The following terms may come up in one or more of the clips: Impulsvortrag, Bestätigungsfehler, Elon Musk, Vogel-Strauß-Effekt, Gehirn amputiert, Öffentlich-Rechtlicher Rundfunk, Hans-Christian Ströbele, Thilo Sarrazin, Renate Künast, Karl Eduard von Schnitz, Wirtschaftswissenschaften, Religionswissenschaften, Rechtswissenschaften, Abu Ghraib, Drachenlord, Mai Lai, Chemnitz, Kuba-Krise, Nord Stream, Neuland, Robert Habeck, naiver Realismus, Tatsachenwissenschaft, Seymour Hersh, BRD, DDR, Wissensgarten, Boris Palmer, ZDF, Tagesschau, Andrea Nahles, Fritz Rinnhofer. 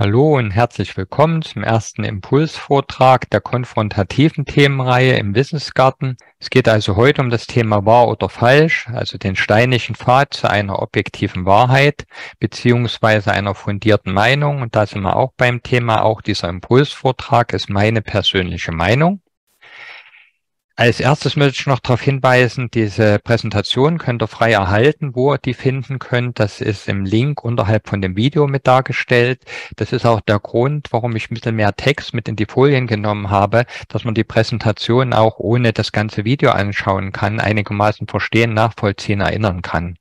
Hallo und herzlich willkommen zum ersten Impulsvortrag der konfrontativen Themenreihe im Wissensgarten. Es geht also heute um das Thema wahr oder falsch, also den steinigen Pfad zu einer objektiven Wahrheit beziehungsweise einer fundierten Meinung. Und da sind wir auch beim Thema, auch dieser Impulsvortrag ist meine persönliche Meinung. Als erstes möchte ich noch darauf hinweisen, diese Präsentation könnt ihr frei erhalten, wo ihr die finden könnt. Das ist im Link unterhalb von dem Video mit dargestellt. Das ist auch der Grund, warum ich ein bisschen mehr Text mit in die Folien genommen habe, dass man die Präsentation auch ohne das ganze Video anschauen kann, einigermaßen verstehen, nachvollziehen, erinnern kann.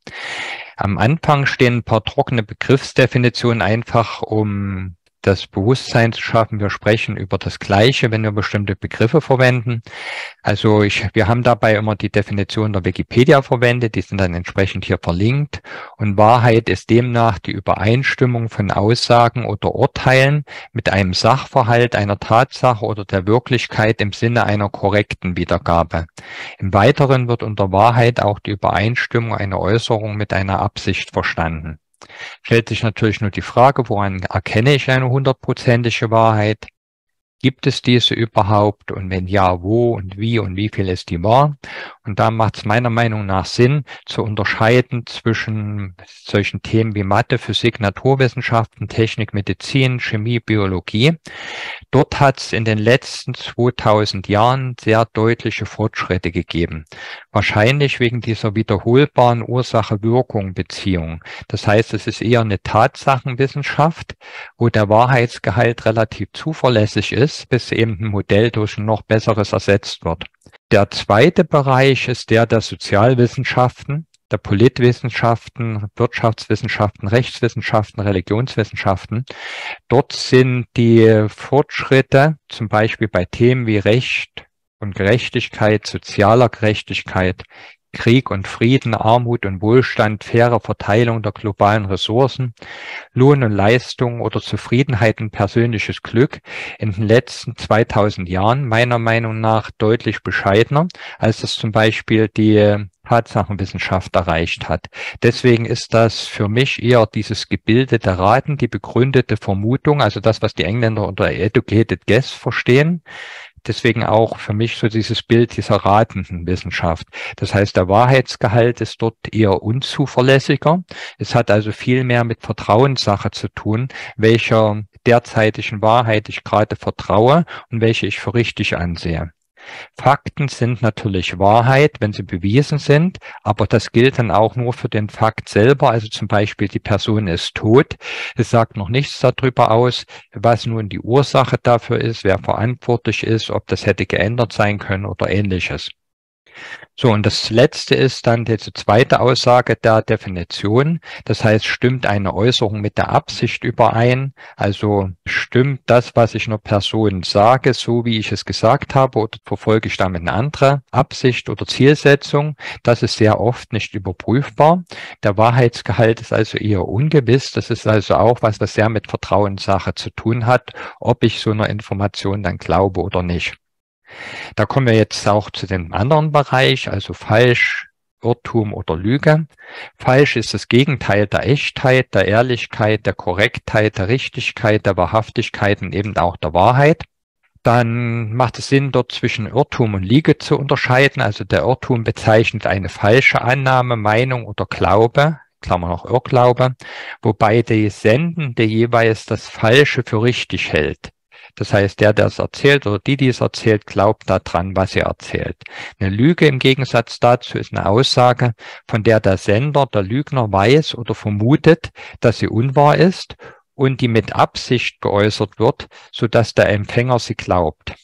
Am Anfang stehen ein paar trockene Begriffsdefinitionen einfach, um das Bewusstsein zu schaffen, wir sprechen über das Gleiche, wenn wir bestimmte Begriffe verwenden. Also wir haben dabei immer die Definition der Wikipedia verwendet, die sind dann entsprechend hier verlinkt. Und Wahrheit ist demnach die Übereinstimmung von Aussagen oder Urteilen mit einem Sachverhalt, einer Tatsache oder der Wirklichkeit im Sinne einer korrekten Wiedergabe. Im Weiteren wird unter Wahrheit auch die Übereinstimmung einer Äußerung mit einer Absicht verstanden. Stellt sich natürlich nur die Frage, woran erkenne ich eine hundertprozentige Wahrheit? Gibt es diese überhaupt? Und wenn ja, wo und wie viel ist die wahr? Und da macht es meiner Meinung nach Sinn, zu unterscheiden zwischen solchen Themen wie Mathe, Physik, Naturwissenschaften, Technik, Medizin, Chemie, Biologie. Dort hat es in den letzten 2000 Jahren sehr deutliche Fortschritte gegeben. Wahrscheinlich wegen dieser wiederholbaren Ursache-Wirkung-Beziehung. Das heißt, es ist eher eine Tatsachenwissenschaft, wo der Wahrheitsgehalt relativ zuverlässig ist, bis eben ein Modell durch ein noch besseres ersetzt wird. Der zweite Bereich ist der Sozialwissenschaften, der Politwissenschaften, Wirtschaftswissenschaften, Rechtswissenschaften, Religionswissenschaften. Dort sind die Fortschritte zum Beispiel bei Themen wie Recht und Gerechtigkeit, sozialer Gerechtigkeit, Krieg und Frieden, Armut und Wohlstand, faire Verteilung der globalen Ressourcen, Lohn und Leistung oder Zufriedenheit und persönliches Glück in den letzten 2000 Jahren meiner Meinung nach deutlich bescheidener, als das zum Beispiel die Tatsachenwissenschaft erreicht hat. Deswegen ist das für mich eher dieses gebildete Raten, die begründete Vermutung, also das, was die Engländer unter educated guess verstehen. Deswegen auch für mich so dieses Bild dieser ratenden Wissenschaft. Das heißt, der Wahrheitsgehalt ist dort eher unzuverlässiger. Es hat also viel mehr mit Vertrauenssache zu tun, welcher derzeitigen Wahrheit ich gerade vertraue und welche ich für richtig ansehe. Fakten sind natürlich Wahrheit, wenn sie bewiesen sind, aber das gilt dann auch nur für den Fakt selber, also zum Beispiel die Person ist tot, es sagt noch nichts darüber aus, was nun die Ursache dafür ist, wer verantwortlich ist, ob das hätte geändert sein können oder ähnliches. So, und das letzte ist dann diese zweite Aussage der Definition. Das heißt, stimmt eine Äußerung mit der Absicht überein? Also stimmt das, was ich einer Person sage, so wie ich es gesagt habe, oder verfolge ich damit eine andere Absicht oder Zielsetzung? Das ist sehr oft nicht überprüfbar. Der Wahrheitsgehalt ist also eher ungewiss. Das ist also auch was, was sehr mit Vertrauenssache zu tun hat, ob ich so einer Information dann glaube oder nicht. Da kommen wir jetzt auch zu dem anderen Bereich, also falsch, Irrtum oder Lüge. Falsch ist das Gegenteil der Echtheit, der Ehrlichkeit, der Korrektheit, der Richtigkeit, der Wahrhaftigkeit und eben auch der Wahrheit. Dann macht es Sinn, dort zwischen Irrtum und Lüge zu unterscheiden. Also der Irrtum bezeichnet eine falsche Annahme, Meinung oder Glaube. Klammer noch Irrglaube, wobei der Sendende jeweils das Falsche für richtig hält. Das heißt, der es erzählt oder die es erzählt, glaubt daran, was er erzählt. Eine Lüge im Gegensatz dazu ist eine Aussage, von der der Sender, der Lügner weiß oder vermutet, dass sie unwahr ist und die mit Absicht geäußert wird, sodass der Empfänger sie glaubt.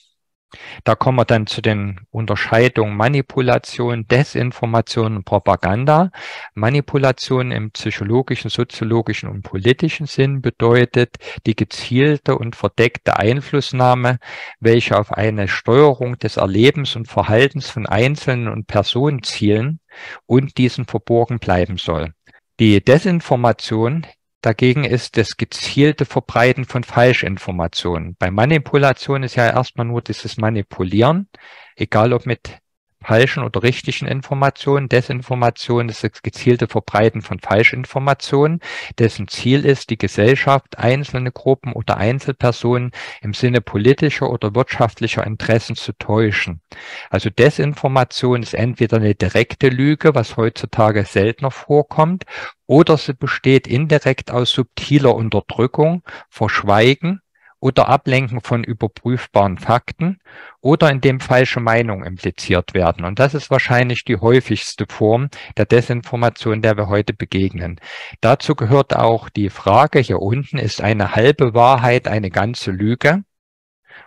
Da kommen wir dann zu den Unterscheidungen Manipulation, Desinformation und Propaganda. Manipulation im psychologischen, soziologischen und politischen Sinn bedeutet die gezielte und verdeckte Einflussnahme, welche auf eine Steuerung des Erlebens und Verhaltens von Einzelnen und Personen zielen und diesen verborgen bleiben soll. Die Desinformation dagegen ist das gezielte Verbreiten von Falschinformationen. Bei Manipulation ist ja erstmal nur dieses Manipulieren, egal ob mit falschen oder richtigen Informationen. Desinformation ist das gezielte Verbreiten von Falschinformationen, dessen Ziel ist, die Gesellschaft, einzelne Gruppen oder Einzelpersonen im Sinne politischer oder wirtschaftlicher Interessen zu täuschen. Also Desinformation ist entweder eine direkte Lüge, was heutzutage seltener vorkommt, oder sie besteht indirekt aus subtiler Unterdrückung, Verschweigen oder Ablenken von überprüfbaren Fakten oder indem falsche Meinungen impliziert werden. Und das ist wahrscheinlich die häufigste Form der Desinformation, der wir heute begegnen. Dazu gehört auch die Frage hier unten, ist eine halbe Wahrheit eine ganze Lüge?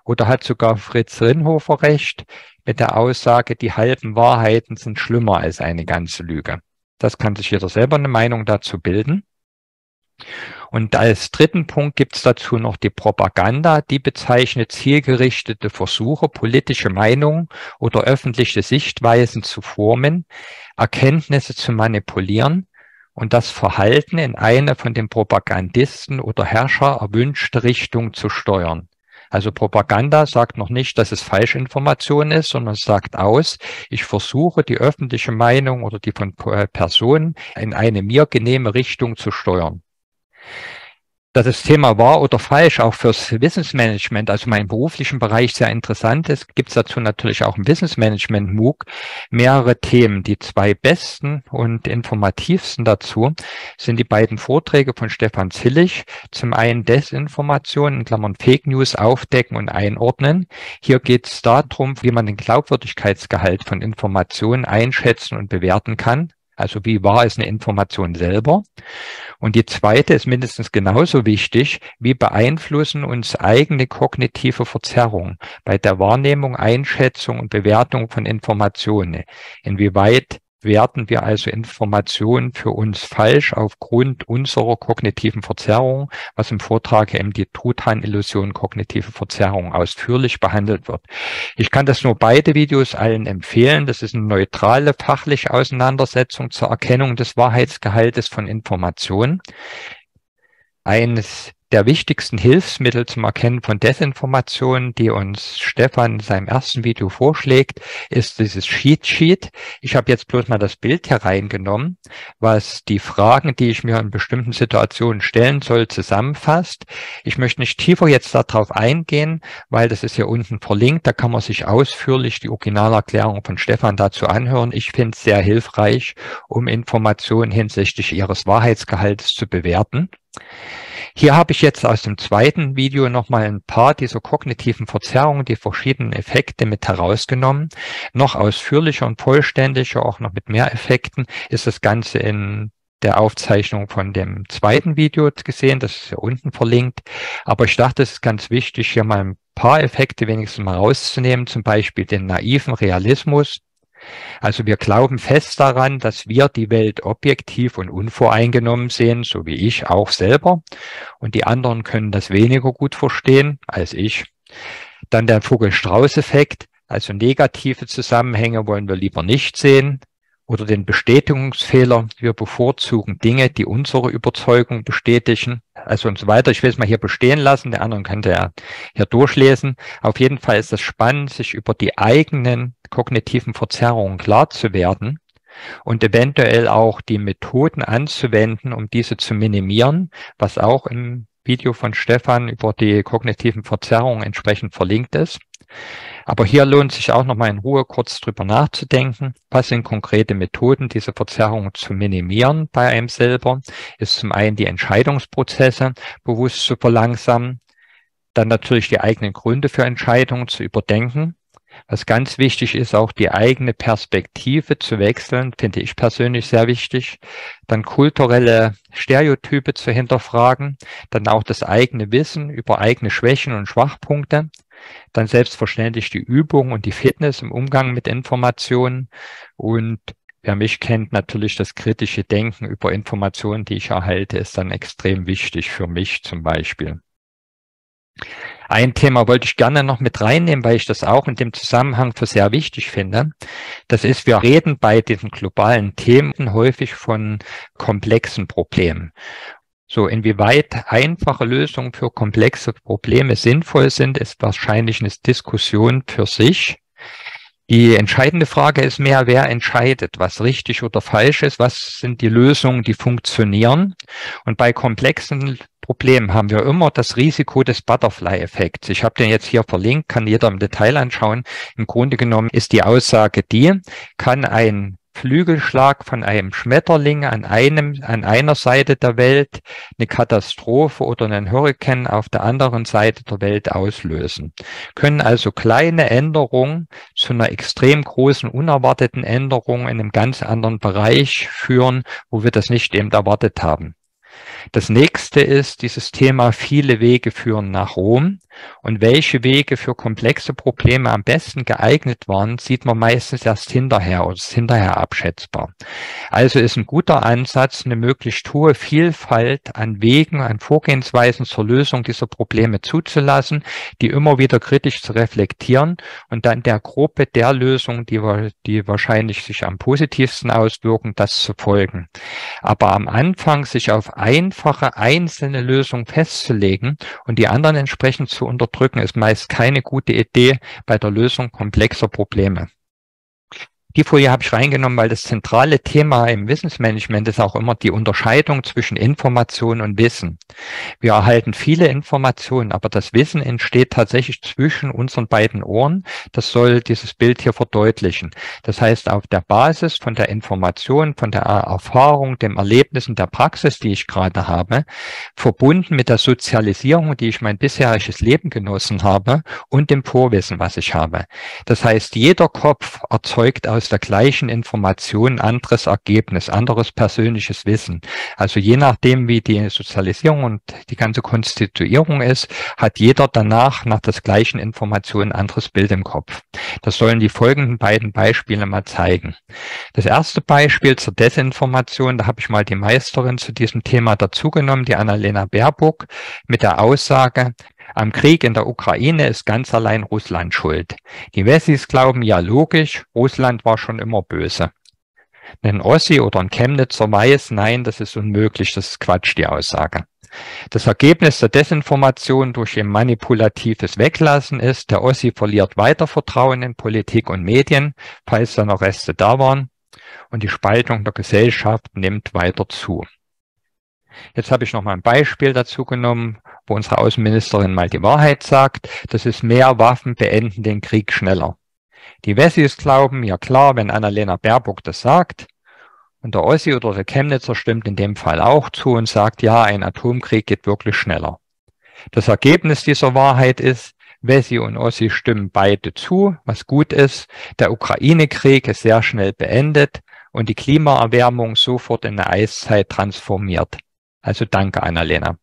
Oder hat sogar Fritz Rinnhofer recht mit der Aussage, die halben Wahrheiten sind schlimmer als eine ganze Lüge? Das kann sich jeder selber eine Meinung dazu bilden. Und als dritten Punkt gibt es dazu noch die Propaganda, die bezeichnet zielgerichtete Versuche, politische Meinungen oder öffentliche Sichtweisen zu formen, Erkenntnisse zu manipulieren und das Verhalten in eine von dem Propagandisten oder Herrscher erwünschte Richtung zu steuern. Also Propaganda sagt noch nicht, dass es Falschinformation ist, sondern es sagt aus, ich versuche die öffentliche Meinung oder die von Personen in eine mir genehme Richtung zu steuern. Dass das Thema wahr oder falsch auch fürs Wissensmanagement, also meinen beruflichen Bereich, sehr interessant ist, gibt es dazu natürlich auch im Wissensmanagement-MOOC mehrere Themen. Die zwei besten und informativsten dazu sind die beiden Vorträge von Stefan Zillig. Zum einen Desinformation, in Klammern Fake News, aufdecken und einordnen. Hier geht es darum, wie man den Glaubwürdigkeitsgehalt von Informationen einschätzen und bewerten kann. Also wie wahr ist eine Information selber? Und die zweite ist mindestens genauso wichtig, wie beeinflussen uns eigene kognitive Verzerrungen bei der Wahrnehmung, Einschätzung und Bewertung von Informationen? Inwieweit werten wir also Informationen für uns falsch aufgrund unserer kognitiven Verzerrung, was im Vortrag eben die Truthahnillusion kognitive Verzerrung ausführlich behandelt wird. Ich kann das nur beide Videos allen empfehlen. Das ist eine neutrale fachliche Auseinandersetzung zur Erkennung des Wahrheitsgehaltes von Informationen. Eines der wichtigsten Hilfsmittel zum Erkennen von Desinformationen, die uns Stefan in seinem ersten Video vorschlägt, ist dieses Cheat Sheet. Ich habe jetzt bloß mal das Bild hier reingenommen, was die Fragen, die ich mir in bestimmten Situationen stellen soll, zusammenfasst. Ich möchte nicht tiefer jetzt darauf eingehen, weil das ist hier unten verlinkt. Da kann man sich ausführlich die Originalerklärung von Stefan dazu anhören. Ich finde es sehr hilfreich, um Informationen hinsichtlich ihres Wahrheitsgehaltes zu bewerten. Hier habe ich jetzt aus dem zweiten Video nochmal ein paar dieser kognitiven Verzerrungen, die verschiedenen Effekte mit herausgenommen. Noch ausführlicher und vollständiger, auch noch mit mehr Effekten, ist das Ganze in der Aufzeichnung von dem zweiten Video gesehen. Das ist hier unten verlinkt. Aber ich dachte, es ist ganz wichtig, hier mal ein paar Effekte wenigstens mal rauszunehmen, zum Beispiel den naiven Realismus. Also wir glauben fest daran, dass wir die Welt objektiv und unvoreingenommen sehen, so wie ich auch selber. Und die anderen können das weniger gut verstehen als ich. Dann der Vogel-Strauß-Effekt, also negative Zusammenhänge wollen wir lieber nicht sehen. Oder den Bestätigungsfehler, wir bevorzugen Dinge, die unsere Überzeugung bestätigen, also und so weiter. Ich will es mal hier bestehen lassen, der anderen könnte ja hier durchlesen. Auf jeden Fall ist es spannend, sich über die eigenen kognitiven Verzerrungen klar zu werden und eventuell auch die Methoden anzuwenden, um diese zu minimieren, was auch im Video von Stefan über die kognitiven Verzerrungen entsprechend verlinkt ist. Aber hier lohnt sich auch nochmal in Ruhe kurz drüber nachzudenken. Was sind konkrete Methoden, diese Verzerrungen zu minimieren bei einem selber? Ist zum einen die Entscheidungsprozesse bewusst zu verlangsamen, dann natürlich die eigenen Gründe für Entscheidungen zu überdenken. Was ganz wichtig ist, auch die eigene Perspektive zu wechseln, finde ich persönlich sehr wichtig. Dann kulturelle Stereotype zu hinterfragen, dann auch das eigene Wissen über eigene Schwächen und Schwachpunkte, dann selbstverständlich die Übung und die Fitness im Umgang mit Informationen und wer mich kennt, natürlich das kritische Denken über Informationen, die ich erhalte, ist dann extrem wichtig für mich zum Beispiel. Ein Thema wollte ich gerne noch mit reinnehmen, weil ich das auch in dem Zusammenhang für sehr wichtig finde. Das ist, wir reden bei diesen globalen Themen häufig von komplexen Problemen. So, inwieweit einfache Lösungen für komplexe Probleme sinnvoll sind, ist wahrscheinlich eine Diskussion für sich. Die entscheidende Frage ist mehr, wer entscheidet, was richtig oder falsch ist, was sind die Lösungen, die funktionieren. Und bei komplexen Problemen haben wir immer das Risiko des Butterfly-Effekts. Ich habe den jetzt hier verlinkt, kann jeder im Detail anschauen. Im Grunde genommen ist die Aussage die, kann ein Flügelschlag von einem Schmetterling an einer Seite der Welt eine Katastrophe oder einen Hurrikan auf der anderen Seite der Welt auslösen. Können also kleine Änderungen zu einer extrem großen, unerwarteten Änderung in einem ganz anderen Bereich führen, wo wir das nicht eben erwartet haben. Das nächste ist dieses Thema, viele Wege führen nach Rom, und welche Wege für komplexe Probleme am besten geeignet waren, sieht man meistens erst hinterher oder ist hinterher abschätzbar. Also ist ein guter Ansatz, eine möglichst hohe Vielfalt an Wegen, an Vorgehensweisen zur Lösung dieser Probleme zuzulassen, die immer wieder kritisch zu reflektieren und dann der Gruppe der Lösungen, die wahrscheinlich sich am positivsten auswirken, das zu folgen. Aber am Anfang sich auf einfache einzelne Lösungen festzulegen und die anderen entsprechend zu unterdrücken, ist meist keine gute Idee bei der Lösung komplexer Probleme. Die Folie habe ich reingenommen, weil das zentrale Thema im Wissensmanagement ist auch immer die Unterscheidung zwischen Information und Wissen. Wir erhalten viele Informationen, aber das Wissen entsteht tatsächlich zwischen unseren beiden Ohren. Das soll dieses Bild hier verdeutlichen. Das heißt, auf der Basis von der Information, von der Erfahrung, dem Erlebnis und der Praxis, die ich gerade habe, verbunden mit der Sozialisierung, die ich mein bisheriges Leben genossen habe, und dem Vorwissen, was ich habe. Das heißt, jeder Kopf erzeugt aus der gleichen Information anderes Ergebnis, anderes persönliches Wissen. Also je nachdem, wie die Sozialisierung und die ganze Konstituierung ist, hat jeder danach nach der gleichen Information ein anderes Bild im Kopf. Das sollen die folgenden beiden Beispiele mal zeigen. Das erste Beispiel zur Desinformation, da habe ich mal die Meisterin zu diesem Thema dazugenommen, die Annalena Baerbock, mit der Aussage, am Krieg in der Ukraine ist ganz allein Russland schuld. Die Wessis glauben, ja logisch, Russland war schon immer böse. Ein Ossi oder ein Chemnitzer weiß, nein, das ist unmöglich, das ist Quatsch, die Aussage. Das Ergebnis der Desinformation durch ein manipulatives Weglassen ist, der Ossi verliert weiter Vertrauen in Politik und Medien, falls da noch Reste da waren, und die Spaltung der Gesellschaft nimmt weiter zu. Jetzt habe ich noch mal ein Beispiel dazu genommen, wo unsere Außenministerin mal die Wahrheit sagt, das ist mehr Waffen beenden den Krieg schneller. Die Wessis glauben, ja klar, wenn Annalena Baerbock das sagt, und der Ossi oder der Chemnitzer stimmt in dem Fall auch zu und sagt, ja, ein Atomkrieg geht wirklich schneller. Das Ergebnis dieser Wahrheit ist, Wessi und Ossi stimmen beide zu, was gut ist, der Ukraine-Krieg ist sehr schnell beendet und die Klimaerwärmung sofort in eine Eiszeit transformiert. Also danke, Annalena.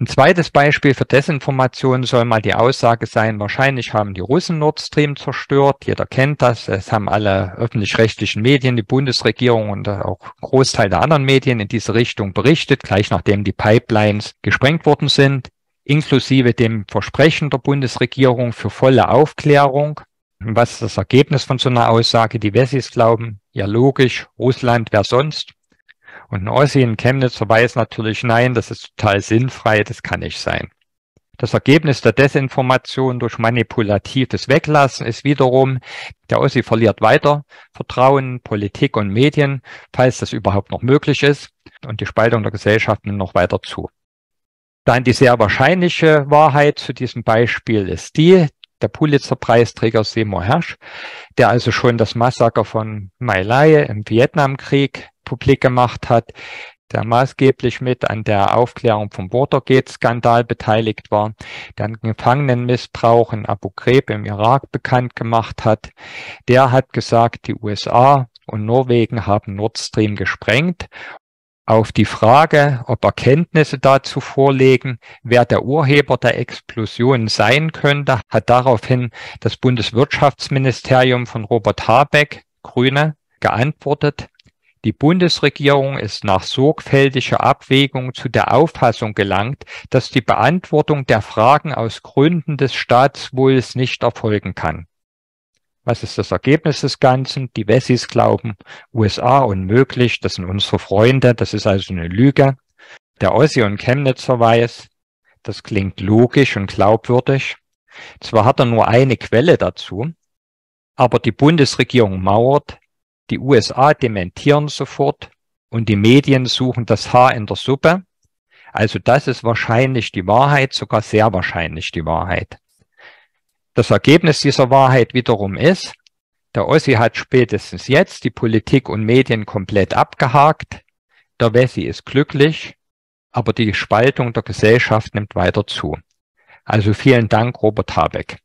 Ein zweites Beispiel für Desinformation soll mal die Aussage sein, wahrscheinlich haben die Russen Nord Stream zerstört. Jeder kennt das. Es haben alle öffentlich-rechtlichen Medien, die Bundesregierung und auch ein Großteil der anderen Medien in diese Richtung berichtet, gleich nachdem die Pipelines gesprengt worden sind, inklusive dem Versprechen der Bundesregierung für volle Aufklärung. Was ist das Ergebnis von so einer Aussage? Die Wessis glauben, ja logisch, Russland, wer sonst? Und ein Ossi in Chemnitz weiß natürlich, nein, das ist total sinnfrei, das kann nicht sein. Das Ergebnis der Desinformation durch manipulatives Weglassen ist wiederum, der Ossi verliert weiter Vertrauen in Politik und Medien, falls das überhaupt noch möglich ist, und die Spaltung der Gesellschaft nimmt noch weiter zu. Dann die sehr wahrscheinliche Wahrheit zu diesem Beispiel ist die, der Pulitzer-Preisträger Seymour Hersh, der also schon das Massaker von Mai Lai im Vietnamkrieg publik gemacht hat, der maßgeblich mit an der Aufklärung vom Watergate-Skandal beteiligt war, der einen Gefangenenmissbrauch in Abu Ghraib im Irak bekannt gemacht hat, der hat gesagt, die USA und Norwegen haben Nord Stream gesprengt. Auf die Frage, ob Erkenntnisse dazu vorlegen, wer der Urheber der Explosion sein könnte, hat daraufhin das Bundeswirtschaftsministerium von Robert Habeck, Grüne, geantwortet, die Bundesregierung ist nach sorgfältiger Abwägung zu der Auffassung gelangt, dass die Beantwortung der Fragen aus Gründen des Staatswohls nicht erfolgen kann. Was ist das Ergebnis des Ganzen? Die Wessis glauben, USA unmöglich, das sind unsere Freunde, das ist also eine Lüge. Der Ossi und Chemnitzer weiß, das klingt logisch und glaubwürdig. Zwar hat er nur eine Quelle dazu, Aber die Bundesregierung mauert, die USA dementieren sofort und die Medien suchen das Haar in der Suppe. Also das ist wahrscheinlich die Wahrheit, sogar sehr wahrscheinlich die Wahrheit. Das Ergebnis dieser Wahrheit wiederum ist, der Ossi hat spätestens jetzt die Politik und Medien komplett abgehakt, der Wessi ist glücklich, aber die Spaltung der Gesellschaft nimmt weiter zu. Also vielen Dank, Robert Habeck.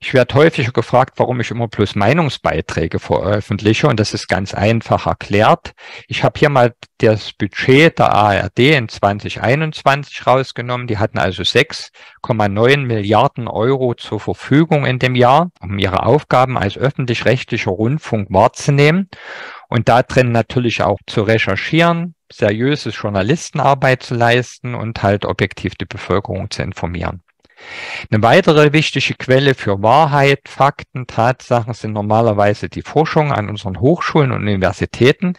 Ich werde häufig gefragt, warum ich immer bloß Meinungsbeiträge veröffentliche, und das ist ganz einfach erklärt. Ich habe hier mal das Budget der ARD in 2021 rausgenommen. Die hatten also 6,9 Milliarden Euro zur Verfügung in dem Jahr, um ihre Aufgaben als öffentlich-rechtlicher Rundfunk wahrzunehmen und da drin natürlich auch zu recherchieren, seriöses Journalistenarbeit zu leisten und halt objektiv die Bevölkerung zu informieren. Eine weitere wichtige Quelle für Wahrheit, Fakten, Tatsachen sind normalerweise die Forschung an unseren Hochschulen und Universitäten.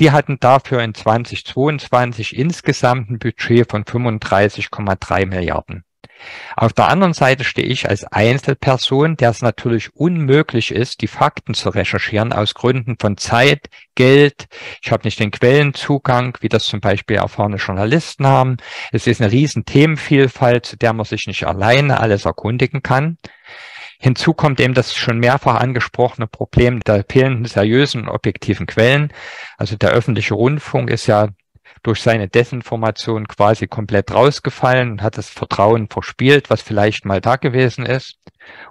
Die hatten dafür in 2022 insgesamt ein Budget von 35,3 Milliarden. Auf der anderen Seite stehe ich als Einzelperson, der es natürlich unmöglich ist, die Fakten zu recherchieren, aus Gründen von Zeit, Geld. Ich habe nicht den Quellenzugang, wie das zum Beispiel erfahrene Journalisten haben. Es ist eine riesen Themenvielfalt, zu der man sich nicht alleine alles erkundigen kann. Hinzu kommt eben das schon mehrfach angesprochene Problem der fehlenden seriösen und objektiven Quellen. Also der öffentliche Rundfunk ist ja durch seine Desinformation quasi komplett rausgefallen und hat das Vertrauen verspielt, was vielleicht mal da gewesen ist.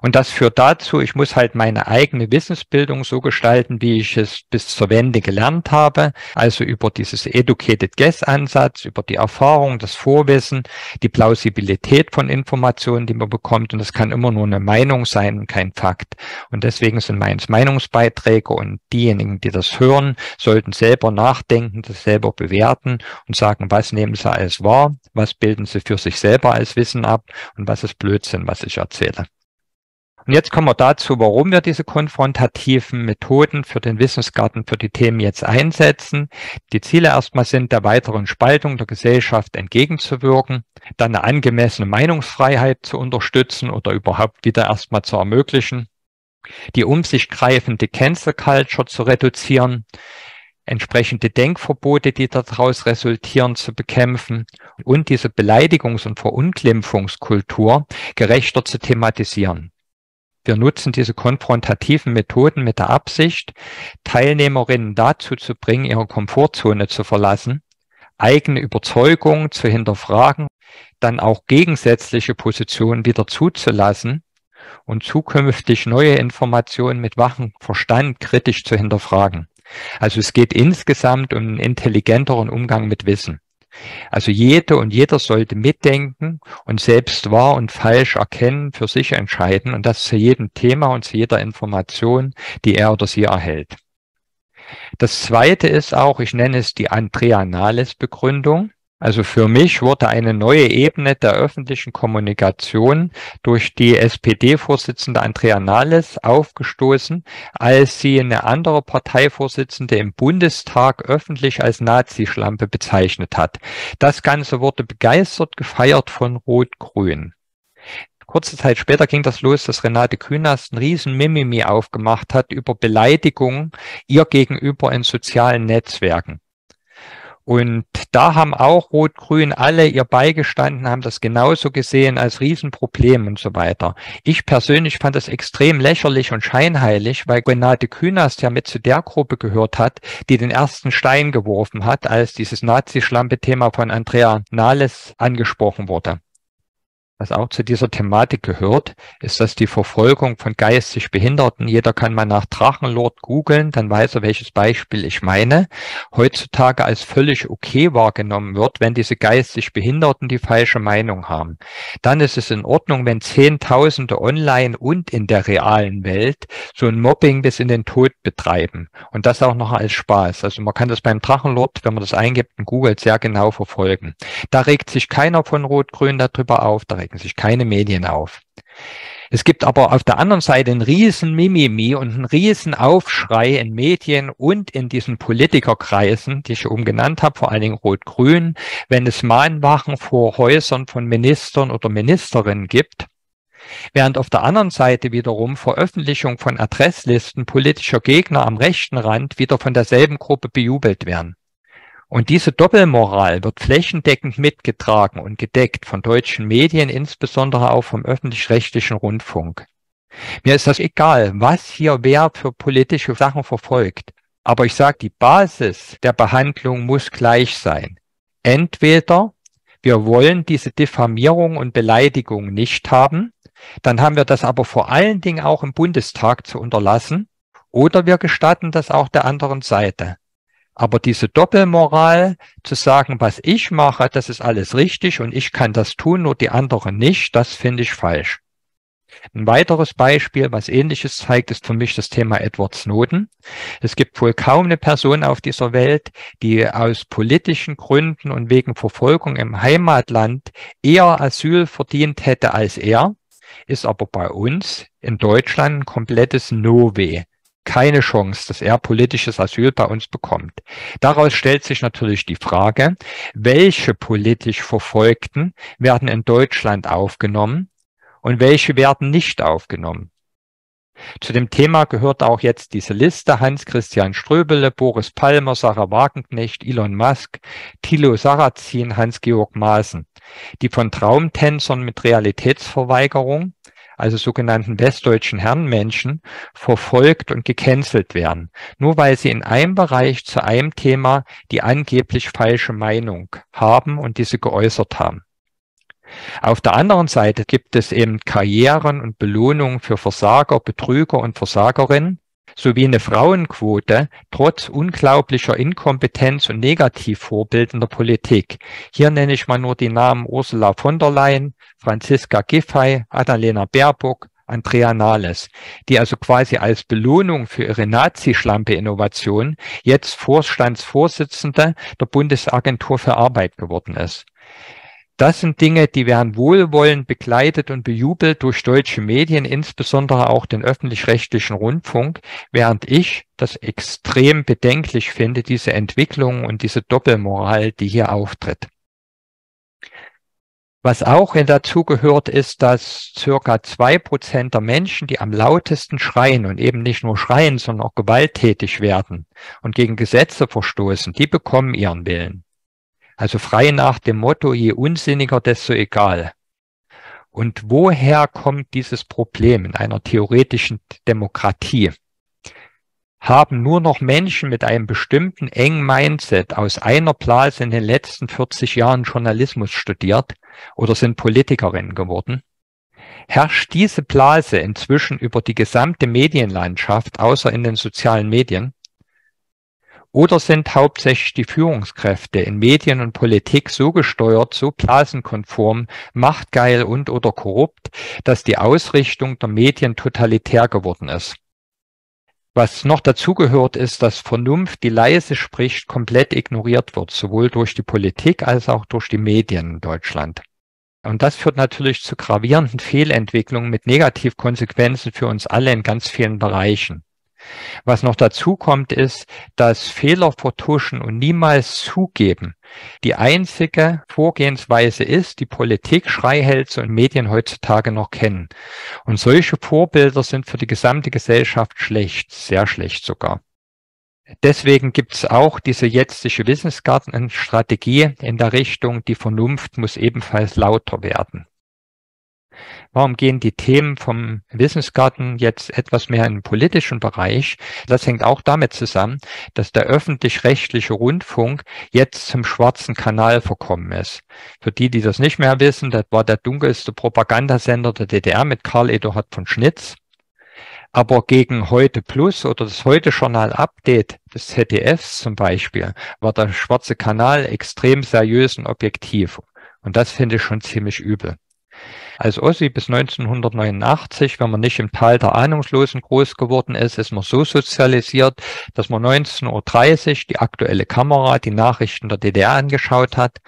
Und das führt dazu, ich muss halt meine eigene Wissensbildung so gestalten, wie ich es bis zur Wende gelernt habe, also über dieses educated guess Ansatz, über die Erfahrung, das Vorwissen, die Plausibilität von Informationen, die man bekommt, und das kann immer nur eine Meinung sein und kein Fakt. Und deswegen sind meins Meinungsbeiträge, und diejenigen, die das hören, sollten selber nachdenken, das selber bewerten und sagen, was nehmen sie als wahr, was bilden sie für sich selber als Wissen ab und was ist Blödsinn, was ich erzähle. Und jetzt kommen wir dazu, warum wir diese konfrontativen Methoden für den Wissensgarten, für die Themen jetzt einsetzen. Die Ziele erstmal sind, der weiteren Spaltung der Gesellschaft entgegenzuwirken, dann eine angemessene Meinungsfreiheit zu unterstützen oder überhaupt wieder erstmal zu ermöglichen, die um sich greifende Cancel Culture zu reduzieren, entsprechende Denkverbote, die daraus resultieren, zu bekämpfen und diese Beleidigungs- und Verunglimpfungskultur gerechter zu thematisieren. Wir nutzen diese konfrontativen Methoden mit der Absicht, Teilnehmerinnen dazu zu bringen, ihre Komfortzone zu verlassen, eigene Überzeugungen zu hinterfragen, dann auch gegensätzliche Positionen wieder zuzulassen und zukünftig neue Informationen mit wachem Verstand kritisch zu hinterfragen. Also es geht insgesamt um einen intelligenteren Umgang mit Wissen. Also jede und jeder sollte mitdenken und selbst wahr und falsch erkennen, für sich entscheiden, und das zu jedem Thema und zu jeder Information, die er oder sie erhält. Das zweite ist auch, ich nenne es die Andrea Nahles Begründung. Also für mich wurde eine neue Ebene der öffentlichen Kommunikation durch die SPD-Vorsitzende Andrea Nahles aufgestoßen, als sie eine andere Parteivorsitzende im Bundestag öffentlich als Nazi-Schlampe bezeichnet hat. Das Ganze wurde begeistert gefeiert von Rot-Grün. Kurze Zeit später ging das los, dass Renate Künast einen riesen Mimimi aufgemacht hat über Beleidigungen ihr gegenüber in sozialen Netzwerken. Und da haben auch Rot-Grün alle ihr beigestanden, haben das genauso gesehen als Riesenproblem und so weiter. Ich persönlich fand das extrem lächerlich und scheinheilig, weil Renate Künast ja mit zu der Gruppe gehört hat, die den ersten Stein geworfen hat, als dieses Nazi-Schlampe-Thema von Andrea Nahles angesprochen wurde. Was auch zu dieser Thematik gehört, ist, dass die Verfolgung von geistig Behinderten, jeder kann mal nach Drachenlord googeln, dann weiß er, welches Beispiel ich meine, heutzutage als völlig okay wahrgenommen wird, wenn diese geistig Behinderten die falsche Meinung haben. Dann ist es in Ordnung, wenn Zehntausende online und in der realen Welt so ein Mobbing bis in den Tod betreiben. Und das auch noch als Spaß. Also man kann das beim Drachenlord, wenn man das eingibt in Google, sehr genau verfolgen. Da regt sich keiner von Rot-Grün darüber auf, da regen sich keine Medien auf. Es gibt aber auf der anderen Seite einen riesen Mimimi und einen riesen Aufschrei in Medien und in diesen Politikerkreisen, die ich oben genannt habe, vor allen Dingen Rot-Grün, wenn es Mahnwachen vor Häusern von Ministern oder Ministerinnen gibt, während auf der anderen Seite wiederum Veröffentlichung von Adresslisten politischer Gegner am rechten Rand wieder von derselben Gruppe bejubelt werden. Und diese Doppelmoral wird flächendeckend mitgetragen und gedeckt von deutschen Medien, insbesondere auch vom öffentlich-rechtlichen Rundfunk. Mir ist das egal, was hier wer für politische Sachen verfolgt, aber ich sage, die Basis der Behandlung muss gleich sein. Entweder wir wollen diese Diffamierung und Beleidigung nicht haben, dann haben wir das aber vor allen Dingen auch im Bundestag zu unterlassen, oder wir gestatten das auch der anderen Seite. Aber diese Doppelmoral, zu sagen, was ich mache, das ist alles richtig und ich kann das tun, nur die anderen nicht, das finde ich falsch. Ein weiteres Beispiel, was Ähnliches zeigt, ist für mich das Thema Edward Snowden. Es gibt wohl kaum eine Person auf dieser Welt, die aus politischen Gründen und wegen Verfolgung im Heimatland eher Asyl verdient hätte als er, ist aber bei uns in Deutschland ein komplettes No-Weh. Keine Chance, dass er politisches Asyl bei uns bekommt. Daraus stellt sich natürlich die Frage, welche politisch Verfolgten werden in Deutschland aufgenommen und welche werden nicht aufgenommen. Zu dem Thema gehört auch jetzt diese Liste: Hans-Christian Ströbele, Boris Palmer, Sarah Wagenknecht, Elon Musk, Thilo Sarrazin, Hans-Georg Maaßen, die von Traumtänzern mit Realitätsverweigerung, also sogenannten westdeutschen Herrenmenschen, verfolgt und gecancelt werden, nur weil sie in einem Bereich zu einem Thema die angeblich falsche Meinung haben und diese geäußert haben. Auf der anderen Seite gibt es eben Karrieren und Belohnungen für Versager, Betrüger und Versagerinnen, sowie eine Frauenquote trotz unglaublicher Inkompetenz und negativvorbildender Politik. Hier nenne ich mal nur die Namen Ursula von der Leyen, Franziska Giffey, Annalena Baerbock, Andrea Nahles, die also quasi als Belohnung für ihre Nazi-Schlampe-Innovation jetzt Vorstandsvorsitzende der Bundesagentur für Arbeit geworden ist. Das sind Dinge, die werden wohlwollend begleitet und bejubelt durch deutsche Medien, insbesondere auch den öffentlich-rechtlichen Rundfunk, während ich das extrem bedenklich finde, diese Entwicklung und diese Doppelmoral, die hier auftritt. Was auch dazu gehört, ist, dass circa 2% der Menschen, die am lautesten schreien und eben nicht nur schreien, sondern auch gewalttätig werden und gegen Gesetze verstoßen, die bekommen ihren Willen. Also frei nach dem Motto, je unsinniger, desto egal. Und woher kommt dieses Problem in einer theoretischen Demokratie? Haben nur noch Menschen mit einem bestimmten engen Mindset aus einer Blase in den letzten 40 Jahren Journalismus studiert oder sind Politikerinnen geworden? Herrscht diese Blase inzwischen über die gesamte Medienlandschaft, außer in den sozialen Medien? Oder sind hauptsächlich die Führungskräfte in Medien und Politik so gesteuert, so blasenkonform, machtgeil und oder korrupt, dass die Ausrichtung der Medien totalitär geworden ist? Was noch dazugehört, ist, dass Vernunft, die leise spricht, komplett ignoriert wird, sowohl durch die Politik als auch durch die Medien in Deutschland. Und das führt natürlich zu gravierenden Fehlentwicklungen mit Negativkonsequenzen für uns alle in ganz vielen Bereichen. Was noch dazu kommt, ist, dass Fehler vertuschen und niemals zugeben die einzige Vorgehensweise ist, die Politik, Schreihälse und Medien heutzutage noch kennen. Und solche Vorbilder sind für die gesamte Gesellschaft schlecht, sehr schlecht sogar. Deswegen gibt es auch diese jetzige Wissensgarten-Strategie in der Richtung, die Vernunft muss ebenfalls lauter werden. Warum gehen die Themen vom Wissensgarten jetzt etwas mehr in den politischen Bereich? Das hängt auch damit zusammen, dass der öffentlich-rechtliche Rundfunk jetzt zum schwarzen Kanal verkommen ist. Für die, die das nicht mehr wissen, das war der dunkelste Propagandasender der DDR mit Karl Eduard von Schnitz. Aber gegen Heute Plus oder das Heute-Journal-Update des ZDFs zum Beispiel war der schwarze Kanal extrem seriös und objektiv. Und das finde ich schon ziemlich übel. Als Ossi bis 1989, wenn man nicht im Tal der Ahnungslosen groß geworden ist, ist man so sozialisiert, dass man 19.30 Uhr die aktuelle Kamera, die Nachrichten der DDR angeschaut hat,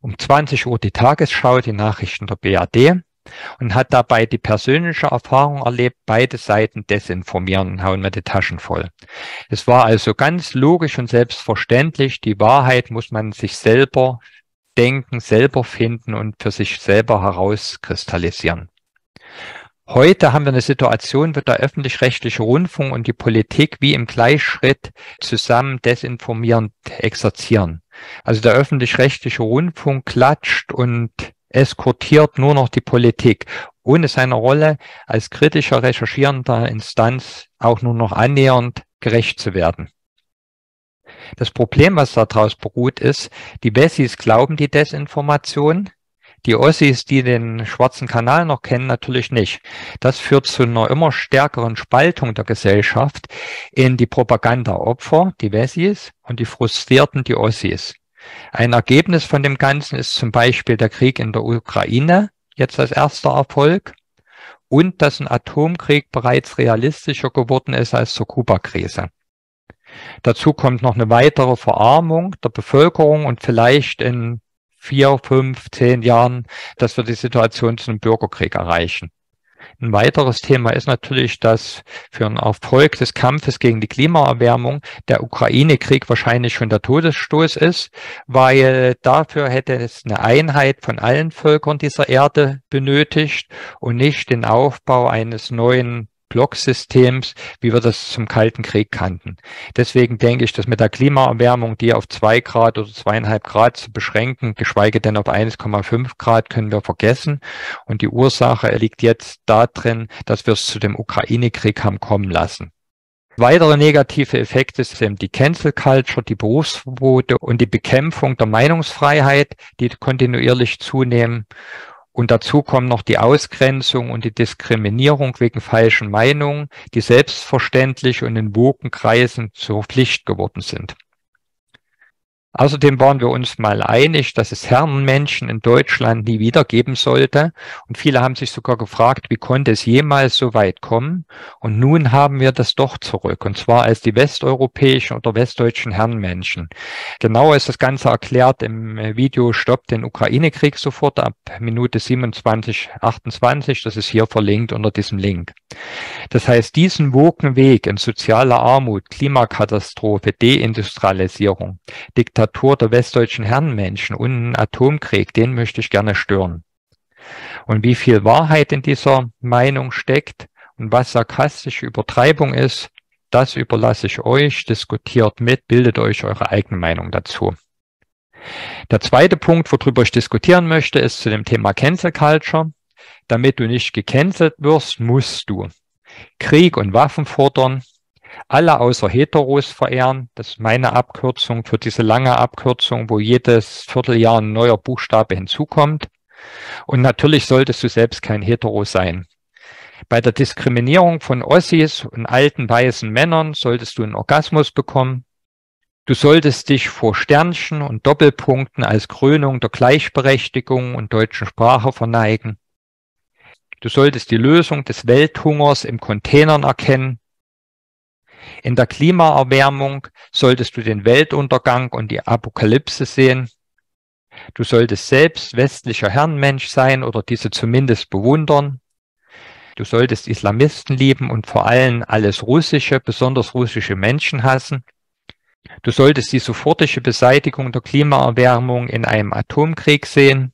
um 20 Uhr die Tagesschau, die Nachrichten der BRD und hat dabei die persönliche Erfahrung erlebt, beide Seiten desinformieren und hauen mir die Taschen voll. Es war also ganz logisch und selbstverständlich, die Wahrheit muss man sich selber denken, selber finden und für sich selber herauskristallisieren. Heute haben wir eine Situation, wird der öffentlich-rechtliche Rundfunk und die Politik wie im Gleichschritt zusammen desinformierend exerzieren. Also der öffentlich-rechtliche Rundfunk klatscht und eskortiert nur noch die Politik, ohne seine Rolle als kritischer, recherchierender Instanz auch nur noch annähernd gerecht zu werden. Das Problem, was daraus beruht, ist, die Wessis glauben die Desinformation, die Ossis, die den schwarzen Kanal noch kennen, natürlich nicht. Das führt zu einer immer stärkeren Spaltung der Gesellschaft in die Propagandaopfer, die Wessis, und die Frustrierten, die Ossis. Ein Ergebnis von dem Ganzen ist zum Beispiel der Krieg in der Ukraine, jetzt als erster Erfolg, und dass ein Atomkrieg bereits realistischer geworden ist als zur Kuba-Krise. Dazu kommt noch eine weitere Verarmung der Bevölkerung und vielleicht in 4, 5, 10 Jahren, dass wir die Situation zu einem Bürgerkrieg erreichen. Ein weiteres Thema ist natürlich, dass für einen Erfolg des Kampfes gegen die Klimaerwärmung der Ukraine-Krieg wahrscheinlich schon der Todesstoß ist, weil dafür hätte es eine Einheit von allen Völkern dieser Erde benötigt und nicht den Aufbau eines neuen Blocksystems, wie wir das zum Kalten Krieg kannten. Deswegen denke ich, dass mit der Klimaerwärmung, die auf 2 Grad oder 2,5 Grad zu beschränken, geschweige denn auf 1,5 Grad, können wir vergessen. Und die Ursache liegt jetzt darin, dass wir es zu dem Ukraine-Krieg haben kommen lassen. Weitere negative Effekte sind die Cancel Culture, die Berufsverbote und die Bekämpfung der Meinungsfreiheit, die kontinuierlich zunehmen. Und dazu kommen noch die Ausgrenzung und die Diskriminierung wegen falschen Meinungen, die selbstverständlich und in Wogenkreisen zur Pflicht geworden sind. Außerdem waren wir uns mal einig, dass es Herrenmenschen in Deutschland nie wieder geben sollte. Und viele haben sich sogar gefragt, wie konnte es jemals so weit kommen? Und nun haben wir das doch zurück, und zwar als die westeuropäischen oder westdeutschen Herrenmenschen. Genauer ist das Ganze erklärt im Video Stopp den Ukraine-Krieg sofort ab Minute 27, 28. Das ist hier verlinkt unter diesem Link. Das heißt, diesen Wogenweg in sozialer Armut, Klimakatastrophe, Deindustrialisierung, Diktatur der westdeutschen Herrenmenschen und einen Atomkrieg, den möchte ich gerne stören. Und wie viel Wahrheit in dieser Meinung steckt und was sarkastische Übertreibung ist, das überlasse ich euch, diskutiert mit, bildet euch eure eigene Meinung dazu. Der zweite Punkt, worüber ich diskutieren möchte, ist zu dem Thema Cancel Culture. Damit du nicht gecancelt wirst, musst du Krieg und Waffen fordern, alle außer Heteros verehren, das ist meine Abkürzung für diese lange Abkürzung, wo jedes Vierteljahr ein neuer Buchstabe hinzukommt. Und natürlich solltest du selbst kein Hetero sein. Bei der Diskriminierung von Ossis und alten weißen Männern solltest du einen Orgasmus bekommen. Du solltest dich vor Sternchen und Doppelpunkten als Krönung der Gleichberechtigung und deutschen Sprache verneigen. Du solltest die Lösung des Welthungers im Containern erkennen. In der Klimaerwärmung solltest du den Weltuntergang und die Apokalypse sehen. Du solltest selbst westlicher Herrenmensch sein oder diese zumindest bewundern. Du solltest Islamisten lieben und vor allem alles Russische, besonders russische Menschen hassen. Du solltest die sofortige Beseitigung der Klimaerwärmung in einem Atomkrieg sehen.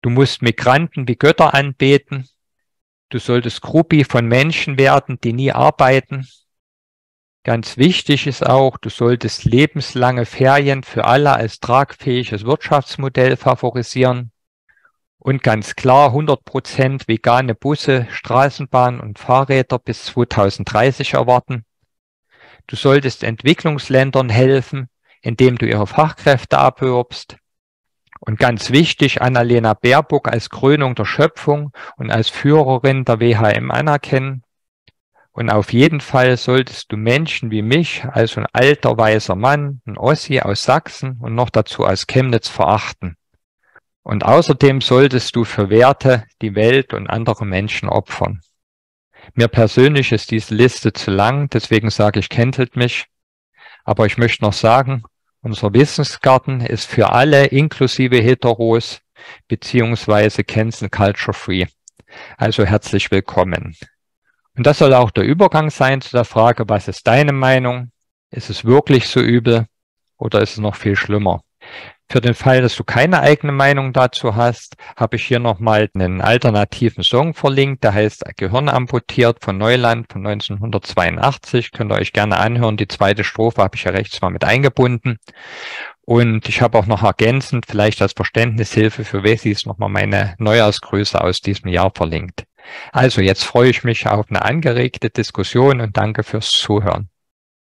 Du musst Migranten wie Götter anbeten. Du solltest Groupie von Menschen werden, die nie arbeiten. Ganz wichtig ist auch, du solltest lebenslange Ferien für alle als tragfähiges Wirtschaftsmodell favorisieren. Und ganz klar, 100% vegane Busse, Straßenbahnen und Fahrräder bis 2030 erwarten. Du solltest Entwicklungsländern helfen, indem du ihre Fachkräfte abwirbst. Und ganz wichtig, Annalena Baerbock als Krönung der Schöpfung und als Führerin der WHM anerkennen. Und auf jeden Fall solltest du Menschen wie mich, also ein alter weißer Mann, ein Ossi aus Sachsen und noch dazu aus Chemnitz, verachten. Und außerdem solltest du für Werte die Welt und andere Menschen opfern. Mir persönlich ist diese Liste zu lang, deswegen sage ich, cancelt mich. Aber ich möchte noch sagen, unser Wissensgarten ist für alle inklusive Heteros bzw. Cancel Culture Free. Also herzlich willkommen. Und das soll auch der Übergang sein zu der Frage, was ist deine Meinung? Ist es wirklich so übel oder ist es noch viel schlimmer? Für den Fall, dass du keine eigene Meinung dazu hast, habe ich hier nochmal einen alternativen Song verlinkt, der heißt Gehirn amputiert von Neuland von 1982. Könnt ihr euch gerne anhören. Die zweite Strophe habe ich ja rechts mal mit eingebunden. Und ich habe auch noch ergänzend, vielleicht als Verständnishilfe für Wessis, nochmal meine Neujahrsgrüße aus diesem Jahr verlinkt. Also jetzt freue ich mich auf eine angeregte Diskussion und danke fürs Zuhören.